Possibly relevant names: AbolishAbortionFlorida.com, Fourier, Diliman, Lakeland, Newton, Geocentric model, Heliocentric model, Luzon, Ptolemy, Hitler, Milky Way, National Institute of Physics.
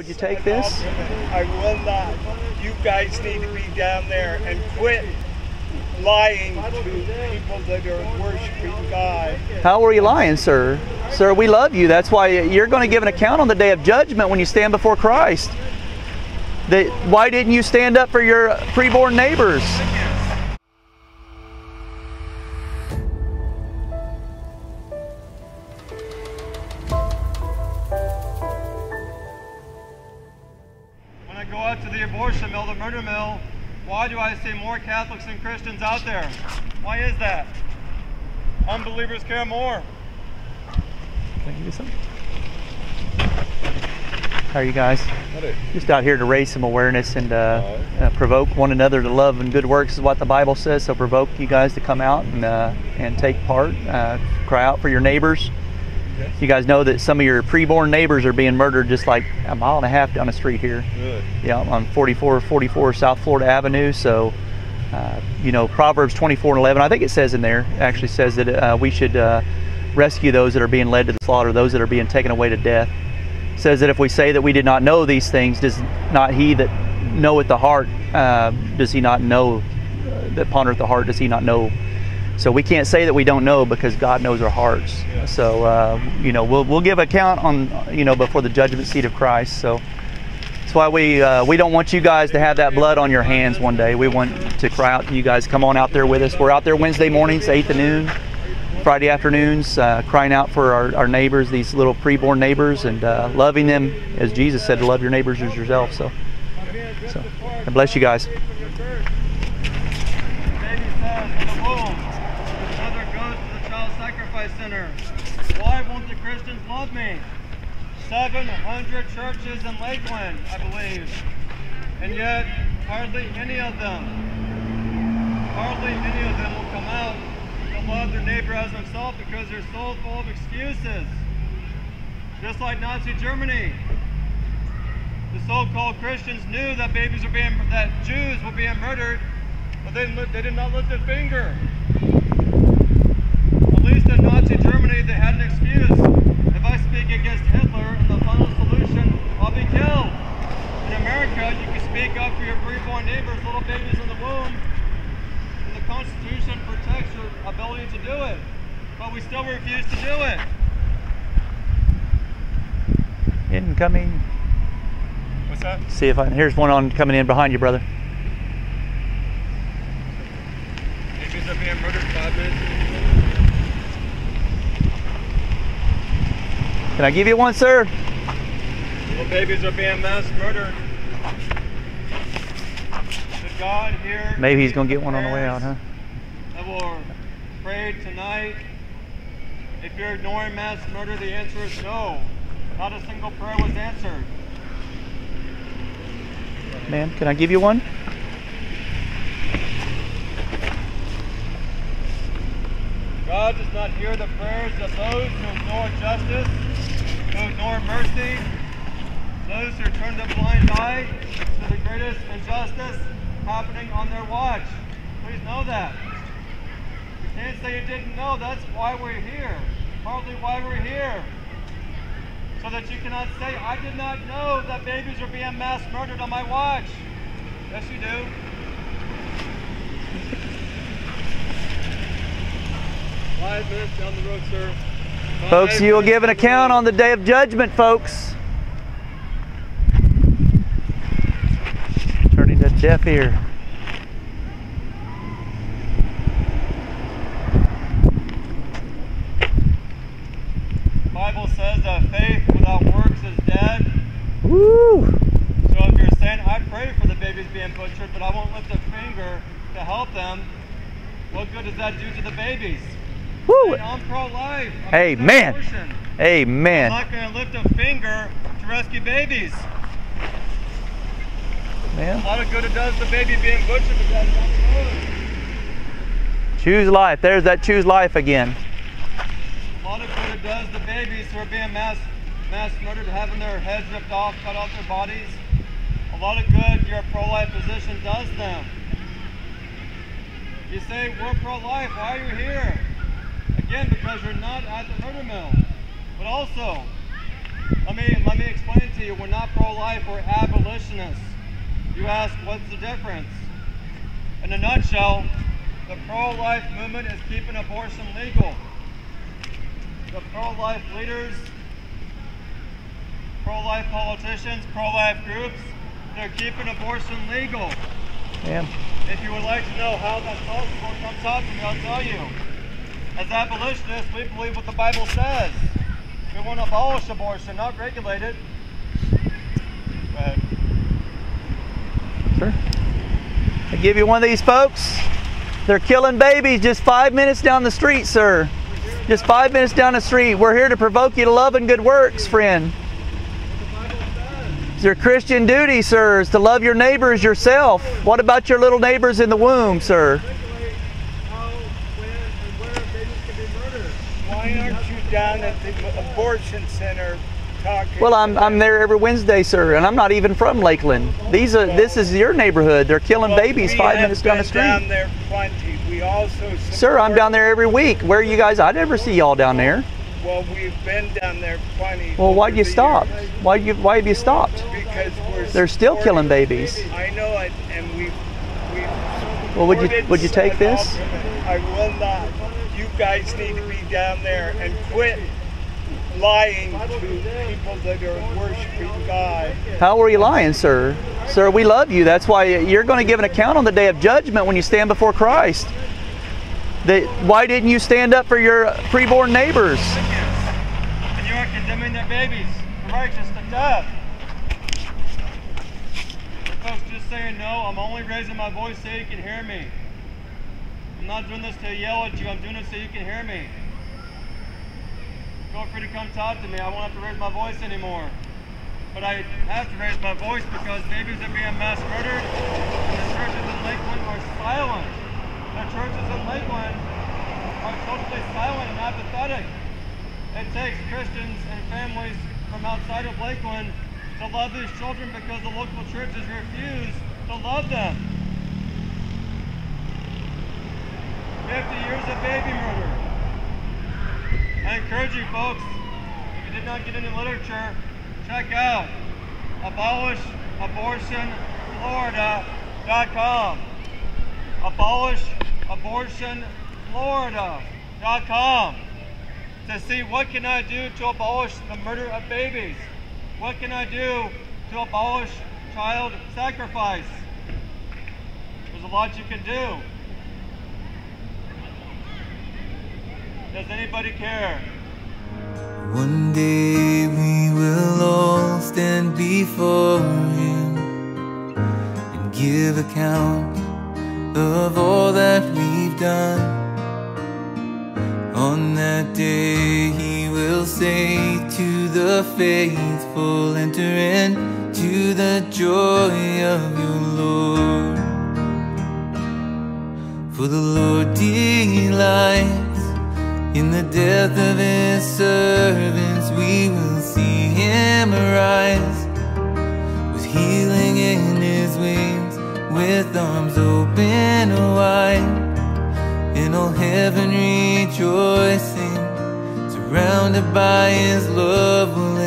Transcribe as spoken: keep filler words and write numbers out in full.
Would you take this? I will not. You guys need to be down there and quit lying to people that are worshiping God. How are you lying, sir? Sir, we love you. That's why you're going to give an account on the day of judgment when you stand before Christ. That, why didn't you stand up for your preborn neighbors? When I go out to the abortion mill, the murder mill, why do I see more Catholics than Christians out there? Why is that? Unbelievers care more. Can I give you something? How are you guys? Just out here to raise some awareness and uh, uh, provoke one another to love and good works is what the Bible says. So provoke you guys to come out and uh, and take part. Uh, cry out for your neighbors. You guys know that some of your preborn neighbors are being murdered just like a mile and a half down the street here. Good. Yeah, on forty-four forty-four South Florida Avenue. So, uh, you know, Proverbs twenty-four and eleven, I think it says in there, actually says that uh, we should uh, rescue those that are being led to the slaughter, those that are being taken away to death. Says that if we say that we did not know these things, does not he that knoweth the heart, uh, does he not know, uh, that pondereth the heart, does he not know? So we can't say that we don't know because God knows our hearts. Yeah. So, uh, you know, we'll, we'll give account on, you know, before the judgment seat of Christ. So that's why we, uh, we don't want you guys to have that blood on your hands one day. We want to cry out to you guys, come on out there with us. We're out there Wednesday mornings, eight to noon. Friday afternoons, uh, crying out for our, our neighbors, these little preborn neighbors, and uh, loving them, as Jesus said, to love your neighbors as yourself. So, so God bless you guys. Why won't the Christians love me? seven hundred churches in Lakeland, I believe, and yet hardly any of them, hardly any of them will come out love their neighbor as themselves because they're so full of excuses. Just like Nazi Germany, the so-called Christians knew that babies were being, that Jews were being murdered, but they didn't, they did not lift a finger. At least in Nazi Germany, they had an excuse. If I speak against Hitler and the final solution, I'll be killed. In America, you can speak up for your preborn neighbors, little babies in the womb. The Constitution protects your ability to do it, but we still refuse to do it. Incoming. What's that? See if I can. Here's one on coming in behind you, brother. Babies are being murdered five minutes. Can I give you one, sir? Well, babies are being mass murdered. God here. Maybe he's going to get one on the way out, huh? I will pray tonight. If you're ignoring mass murder, the answer is no. Not a single prayer was answered. Ma'am, can I give you one? God does not hear the prayers of those who ignore justice, who ignore mercy, those who turn the blind eye to the greatest injustice happening on their watch. Please know that. You can't say you didn't know. That's why we're here. Partly why we're here. So that you cannot say, I did not know that babies are being mass murdered on my watch. Yes, you do. Five minutes down the road, sir. Five folks, you will give an account on the day of judgment, folks. Turning a deaf ear. The Bible says that faith without works is dead. Woo! So if you're saying, I pray for the babies being butchered, but I won't lift a finger to help them, what good does that do to the babies? Woo! And I'm pro-life. Amen. Amen. I'm not going to lift a finger to rescue babies. Man. A lot of good it does the baby being butchered, but that's not good. Choose life. There's that choose life again. A lot of good it does the babies who are being mass, mass murdered, having their heads ripped off, cut off their bodies. A lot of good your pro-life position does them. You say, we're pro-life. Why are you here? Again, because you're not at the murder mill. But also, Let me, let me explain it to you. We're not pro-life, we're abolitionists. You ask, what's the difference? In a nutshell, the pro-life movement is keeping abortion legal. The pro-life leaders, pro-life politicians, pro-life groups, they're keeping abortion legal. Yeah. If you would like to know how that's possible, come talk to me, I'll tell you. As abolitionists, we believe what the Bible says. We want to abolish abortion, not regulate it. Go ahead. Sure. I give you one of these folks. They're killing babies just five minutes down the street, sir. Just five minutes down the street. We're here to provoke you to love and good works, friend. It's your Christian duty, sirs, to love your neighbor as yourself. What about your little neighbors in the womb, sir? Why aren't you down at the abortion center talking? Well, I'm I'm there every Wednesday, sir, and I'm not even from Lakeland. These are this is your neighborhood. They're killing babies five minutes down the street. Down there plenty. We also sir, I'm down there every week. Where are you guys? I never see y'all down there. Well, we've been down there plenty. Well, why'd you stop? Why you why have you stopped? Because we're they're still killing babies. I know it, and we've we've well, would you would you take this? I will not. You guys need to be down there and quit lying to people that are worshiping God. How are you lying, sir? Sir, we love you. That's why you're going to give an account on the day of judgment when you stand before Christ. They, why didn't you stand up for your preborn neighbors? And you are condemning their babies, the righteous to death. Folks, just saying no, I'm only raising my voice so you can hear me. I'm not doing this to yell at you, I'm doing it so you can hear me. Feel free to come talk to me, I won't have to raise my voice anymore. But I have to raise my voice because babies are being mass murdered, and the churches in Lakeland are silent. The churches in Lakeland are totally silent and apathetic. It takes Christians and families from outside of Lakeland to love these children because the local churches refuse to love them. fifty years of baby murder. I encourage you folks, if you did not get any literature, check out Abolish Abortion Florida dot com. Abolish Abortion Florida dot com to see what can I do to abolish the murder of babies? What can I do to abolish child sacrifice? There's a lot you can do. Does anybody care? One day we will all stand before Him and give account of all that we've done. On that day He will say to the faithful, enter into the joy of your Lord. For the Lord delights in the death of His servants. We will see Him arise with healing in His wings, with arms open wide, and all heaven rejoicing, surrounded by His love.